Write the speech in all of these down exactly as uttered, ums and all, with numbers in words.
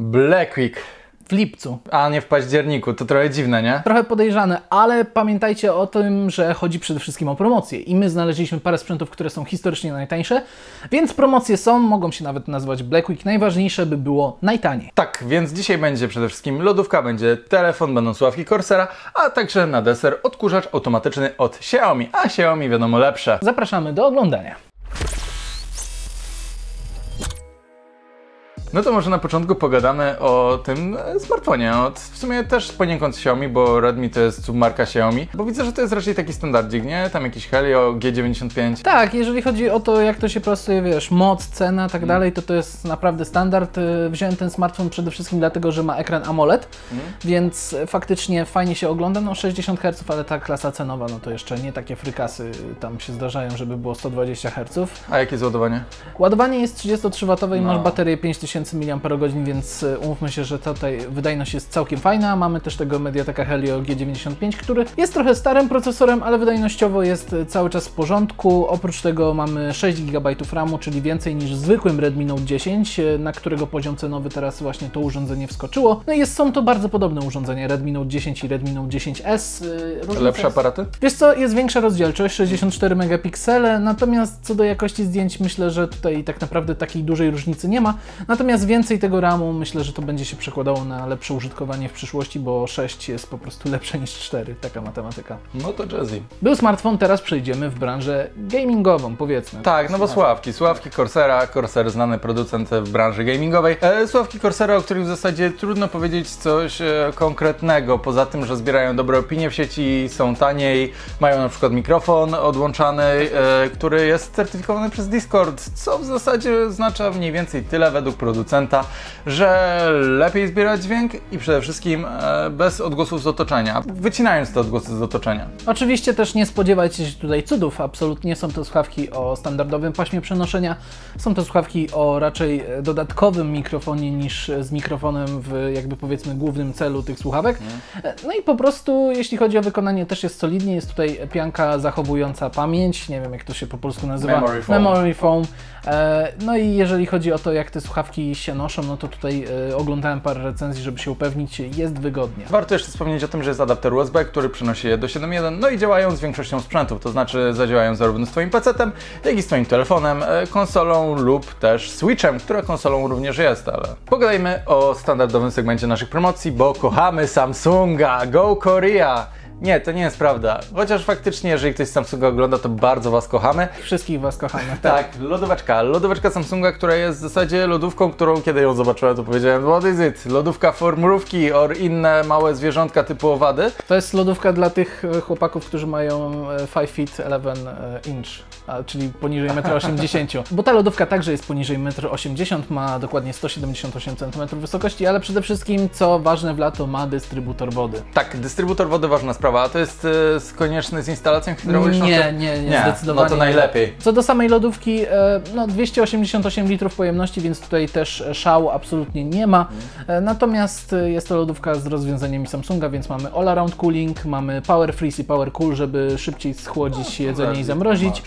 Blackwick. W lipcu. A nie w październiku, to trochę dziwne, nie? Trochę podejrzane, ale pamiętajcie o tym, że chodzi przede wszystkim o promocje i my znaleźliśmy parę sprzętów, które są historycznie najtańsze, więc promocje są, mogą się nawet nazywać Black Week, najważniejsze by było najtaniej. Tak, więc dzisiaj będzie przede wszystkim lodówka, będzie telefon, będą słuchawki Corsera, a także na deser odkurzacz automatyczny od Xiaomi, a Xiaomi wiadomo lepsze. Zapraszamy do oglądania. No to może na początku pogadamy o tym smartfonie, od w sumie też poniekąd Xiaomi, bo Redmi to jest submarka Xiaomi, bo widzę, że to jest raczej taki standardzik, nie? Tam jakiś Helio G dziewięćdziesiąt pięć. Tak, jeżeli chodzi o to, jak to się prostuje, wiesz, moc, cena, tak dalej, to to jest naprawdę standard. Wziąłem ten smartfon przede wszystkim dlatego, że ma ekran AMOLED, mm. więc faktycznie fajnie się ogląda, no sześćdziesiąt herców, ale ta klasa cenowa, no to jeszcze nie takie frykasy tam się zdarzają, żeby było sto dwadzieścia herców. A jakie jest ładowanie? Ładowanie jest trzydzieści trzy watowe i no. masz baterię pięć tysięcy miliamperogodzin, więc umówmy się, że tutaj wydajność jest całkiem fajna. Mamy też tego MediaTeka Helio G dziewięćdziesiąt pięć, który jest trochę starym procesorem, ale wydajnościowo jest cały czas w porządku. Oprócz tego mamy sześć gigabajtów ramu, czyli więcej niż w zwykłym Redmi Note dziesięć, na którego poziom cenowy teraz właśnie to urządzenie wskoczyło. No i jest, są to bardzo podobne urządzenia, Redmi Note dziesięć i Redmi Note dziesięć S. Różnica Lepsze jest... aparaty? Wiesz co, jest większa rozdzielczość, sześćdziesiąt cztery megapiksele, natomiast co do jakości zdjęć myślę, że tutaj tak naprawdę takiej dużej różnicy nie ma. Natomiast Natomiast więcej tego ramu, myślę, że to będzie się przekładało na lepsze użytkowanie w przyszłości, bo sześć jest po prostu lepsze niż cztery, taka matematyka. No to jazzy. Był smartfon, teraz przejdziemy w branżę gamingową, powiedzmy. Tak, no bo słuchawki, słuchawki Corsera, Corsair znany producent w branży gamingowej. E, słuchawki Corsera, o których w zasadzie trudno powiedzieć coś e, konkretnego, poza tym, że zbierają dobre opinie w sieci, są taniej, mają na przykład mikrofon odłączany, e, który jest certyfikowany przez Discord, co w zasadzie oznacza mniej więcej tyle według producenta. producenta, że lepiej zbierać dźwięk i przede wszystkim e, bez odgłosów z otoczenia, wycinając te odgłosy z otoczenia. Oczywiście też nie spodziewajcie się tutaj cudów, absolutnie są to słuchawki o standardowym paśmie przenoszenia, są to słuchawki o raczej dodatkowym mikrofonie niż z mikrofonem w jakby powiedzmy głównym celu tych słuchawek. Nie. No i po prostu jeśli chodzi o wykonanie też jest solidnie, jest tutaj pianka zachowująca pamięć, nie wiem jak to się po polsku nazywa, memory foam. Memory foam. E, no i jeżeli chodzi o to jak te słuchawki się noszą, no to tutaj y, oglądałem parę recenzji, żeby się upewnić, jest wygodnie. Warto jeszcze wspomnieć o tym, że jest adapter U S B, który przenosi je do siedem jeden, no i działają z większością sprzętów, to znaczy zadziałają zarówno z Twoim pecetem, jak i z Twoim telefonem, konsolą lub też Switchem, która konsolą również jest, ale pogadajmy o standardowym segmencie naszych promocji, bo kochamy Samsunga, Go Korea! Nie, to nie jest prawda. Chociaż faktycznie, jeżeli ktoś z Samsunga ogląda, to bardzo Was kochamy. Wszystkich Was kochamy. Tak, tak, lodóweczka. Lodóweczka Samsunga, która jest w zasadzie lodówką, którą kiedy ją zobaczyłem, to powiedziałem what is it? Lodówka for mrówki or inne małe zwierzątka typu owady. To jest lodówka dla tych chłopaków, którzy mają pięć feet eleven inch, czyli poniżej jeden osiemdziesiąt metra. Bo ta lodówka także jest poniżej jeden osiemdziesiąt metra, ma dokładnie sto siedemdziesiąt osiem centymetrów wysokości, ale przede wszystkim, co ważne w lato, ma dystrybutor wody. Tak, dystrybutor wody ważna sprawa. A to jest y, konieczne z instalacją hydrauliczną? Nie, nie, nie, zdecydowanie. No to najlepiej. Co do samej lodówki, e, no dwieście osiemdziesiąt osiem litrów pojemności, więc tutaj też szału absolutnie nie ma. E, natomiast jest to lodówka z rozwiązaniami Samsunga, więc mamy all around cooling, mamy power freeze i power cool, żeby szybciej schłodzić no, jedzenie no, i zamrozić.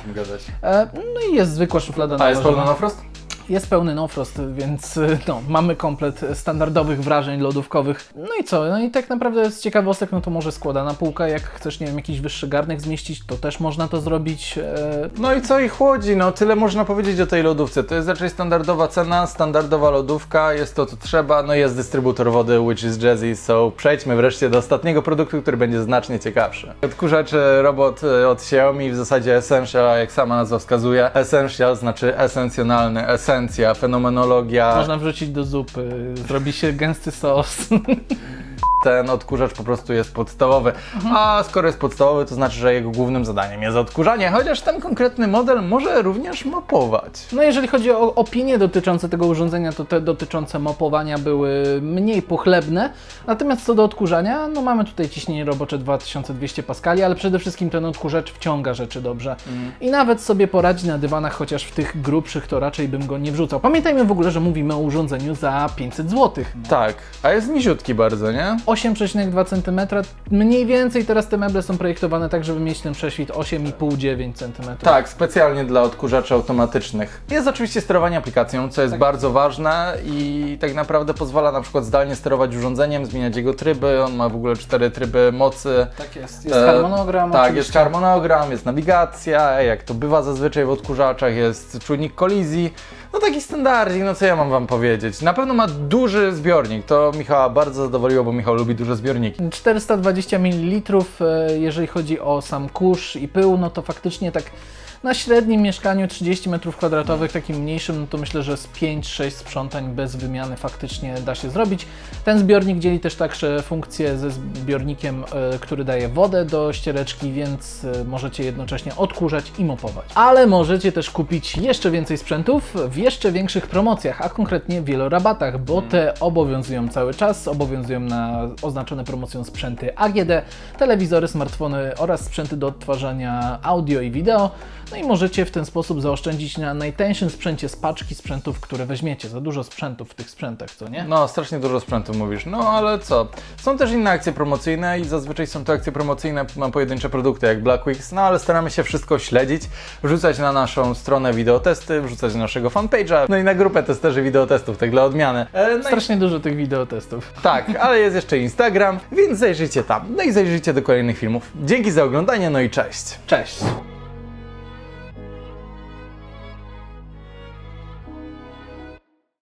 No, e, no i jest zwykła szuflada. A jest pełna No Frost? Jest pełny No Frost, więc no, mamy komplet standardowych wrażeń lodówkowych. No i co? No i tak naprawdę z ciekawostek, no to może składana półka, jak chcesz, nie wiem, jakiś wyższy garnek zmieścić, to też można to zrobić. E... No i co i chłodzi? No tyle można powiedzieć o tej lodówce. To jest raczej standardowa cena, standardowa lodówka, jest to co trzeba, no jest dystrybutor wody, which is jazzy, so przejdźmy wreszcie do ostatniego produktu, który będzie znacznie ciekawszy. Odkurzacz robot od Xiaomi, w zasadzie Essential, jak sama nazwa wskazuje. Essential znaczy esencjonalny, esencjonalny. Fenomenologia. Można wrzucić do zupy, zrobi się gęsty sos. Ten odkurzacz po prostu jest podstawowy, mhm. a skoro jest podstawowy, to znaczy, że jego głównym zadaniem jest odkurzanie, chociaż ten konkretny model może również mapować. No jeżeli chodzi o opinie dotyczące tego urządzenia, to te dotyczące mapowania były mniej pochlebne, natomiast co do odkurzania, no mamy tutaj ciśnienie robocze dwa tysiące dwieście paskali, ale przede wszystkim ten odkurzacz wciąga rzeczy dobrze mhm. i nawet sobie poradzi na dywanach, chociaż w tych grubszych to raczej bym go nie wrzucał. Pamiętajmy w ogóle, że mówimy o urządzeniu za pięćset złotych. No. Tak, a jest niziutki bardzo, nie? osiem przecinek dwa centymetra. Mniej więcej teraz te meble są projektowane tak, żeby mieć ten prześwit osiem i pół do dziewięciu centymetrów. Tak, specjalnie dla odkurzaczy automatycznych. Jest oczywiście sterowanie aplikacją, co jest tak. bardzo ważne i tak naprawdę pozwala na przykład zdalnie sterować urządzeniem, zmieniać jego tryby. On ma w ogóle cztery tryby mocy. Tak jest. Jest harmonogram. Tak, oczywiście. Jest harmonogram, jest nawigacja, jak to bywa zazwyczaj w odkurzaczach, jest czujnik kolizji. No taki standardzik, no co ja mam wam powiedzieć. Na pewno ma duży zbiornik, to Michała bardzo zadowoliło, bo Michał lubi duże zbiorniki. czterysta dwadzieścia mililitrów, jeżeli chodzi o sam kurz i pył, no to faktycznie tak na średnim mieszkaniu trzydzieści metrów kwadratowych, takim mniejszym, no to myślę, że z pięć sześć sprzątań bez wymiany faktycznie da się zrobić. Ten zbiornik dzieli też także funkcję ze zbiornikiem, który daje wodę do ściereczki, więc możecie jednocześnie odkurzać i mopować. Ale możecie też kupić jeszcze więcej sprzętów w jeszcze większych promocjach, a konkretnie wielorabatach, bo te obowiązują cały czas, obowiązują na oznaczone promocją sprzęty A G D, telewizory, smartfony oraz sprzęty do odtwarzania audio i wideo. No i możecie w ten sposób zaoszczędzić na najtańszym sprzęcie z paczki sprzętów, które weźmiecie. Za dużo sprzętów w tych sprzętach, co nie? No, strasznie dużo sprzętów mówisz. No, ale co? Są też inne akcje promocyjne i zazwyczaj są to akcje promocyjne na pojedyncze produkty, jak Black Weeks, no ale staramy się wszystko śledzić, wrzucać na naszą stronę wideotesty, wrzucać na naszego fanpage'a, no i na grupę testerzy wideotestów, tak dla odmiany. E, no strasznie i... dużo tych wideotestów. Tak, ale jest jeszcze Instagram, więc zajrzyjcie tam. No i zajrzyjcie do kolejnych filmów. Dzięki za oglądanie, no i cześć! Cześć!